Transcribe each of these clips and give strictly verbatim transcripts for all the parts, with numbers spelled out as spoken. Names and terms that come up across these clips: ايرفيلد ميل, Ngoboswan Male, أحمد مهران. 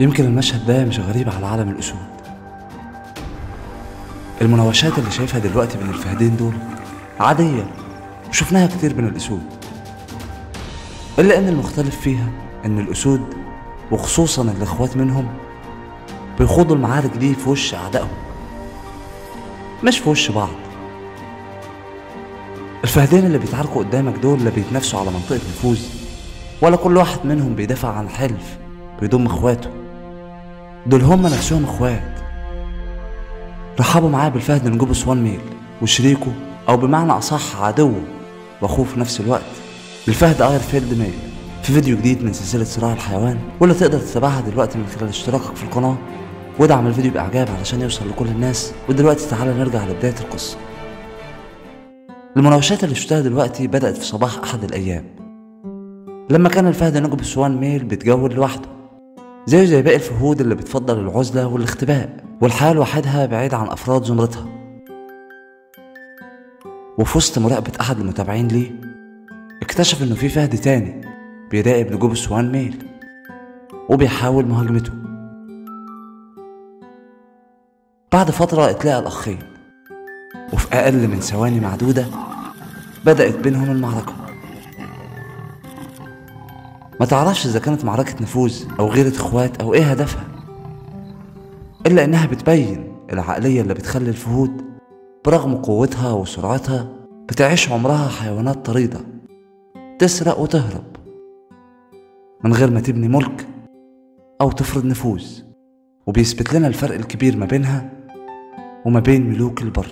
يمكن المشهد ده مش غريب على عالم الأسود. المناوشات اللي شايفها دلوقتي بين الفهدين دول عادية وشفناها كتير بين الأسود، إلا إن المختلف فيها إن الأسود وخصوصا الإخوات منهم بيخوضوا المعارك دي في وش أعدائهم، مش في وش بعض. الفهدين اللي بيتعاركوا قدامك دول لا بيتنافسوا على منطقة نفوذ، ولا كل واحد منهم بيدافع عن حلف بيضم اخواته، دول هم نفسهم اخوات. رحبوا معايا بالفهد نجوبوسوان ميل وشريكه، او بمعنى اصح عدوه واخوه في نفس الوقت، الفهد ايرفيلد ميل، في فيديو جديد من سلسله صراع الحيوان، واللي تقدر تتابعها دلوقتي من خلال اشتراكك في القناه، وادعم الفيديو باعجاب علشان يوصل لكل الناس. ودلوقتي تعالى نرجع لبدايه القصه. المناوشات اللي شفتها دلوقتي بدات في صباح احد الايام، لما كان الفهد نجوبوسوان ميل بيتجول لوحده زيه زي باقي الفهود اللي بتفضل العزلة والاختباء والحياة لوحدها بعيد عن أفراد زمرتها. وفي وسط مراقبة أحد المتابعين ليه اكتشف إنه في فهد تاني بيراقب نجوبوسوان ميل وبيحاول مهاجمته. بعد فترة اتلاقى الأخين، وفي أقل من ثواني معدودة بدأت بينهم المعركة. ما تعرفش إذا كانت معركة نفوذ أو غيرة إخوات أو إيه هدفها، إلا إنها بتبين العقلية اللي بتخلي الفهود برغم قوتها وسرعتها بتعيش عمرها حيوانات طريدة تسرق وتهرب من غير ما تبني ملك أو تفرض نفوذ. وبيثبت لنا الفرق الكبير ما بينها وما بين ملوك البر.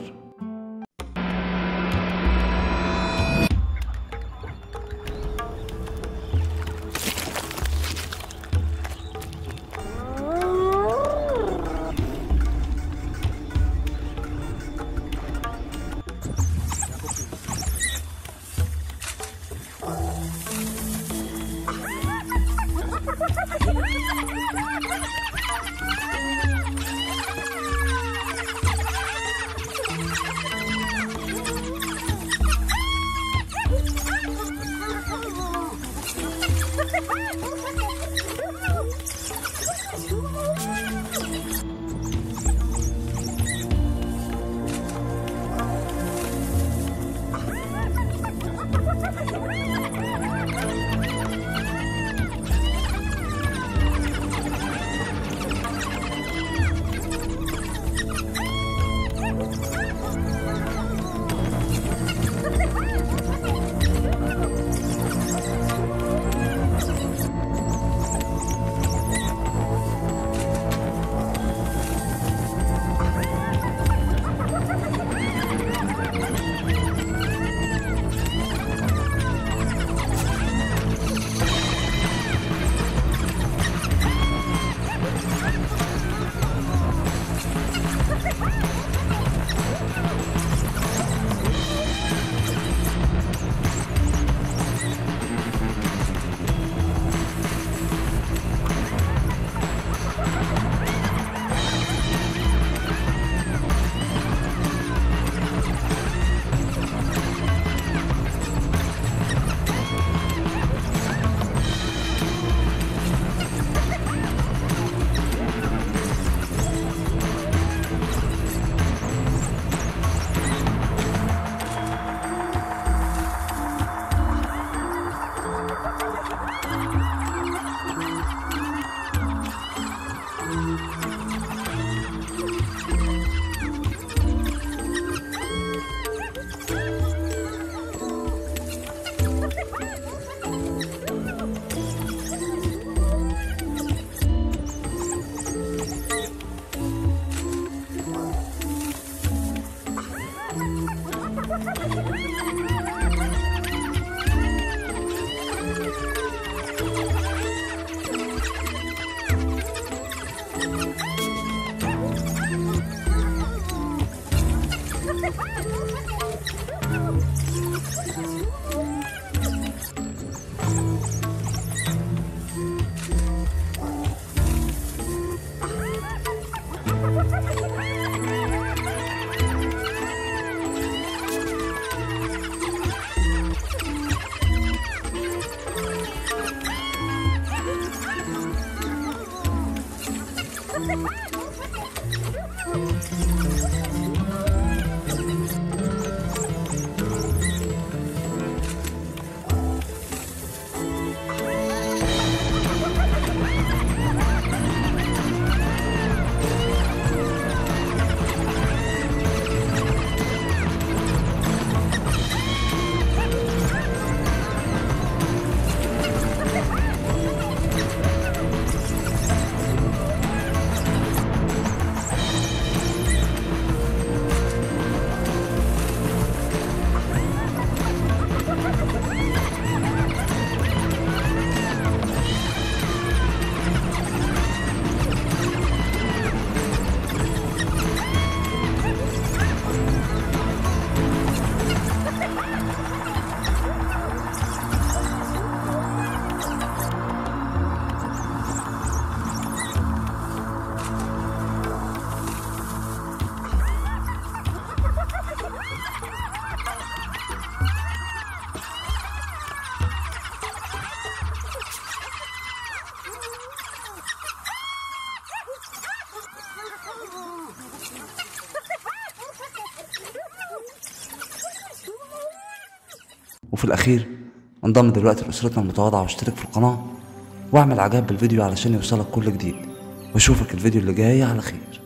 وفي الأخير انضم دلوقتي لأسرتنا المتواضعة واشترك في القناة واعمل اعجاب بالفيديو علشان يوصلك كل جديد، واشوفك الفيديو اللي جاي على خير.